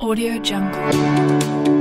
AudioJungle.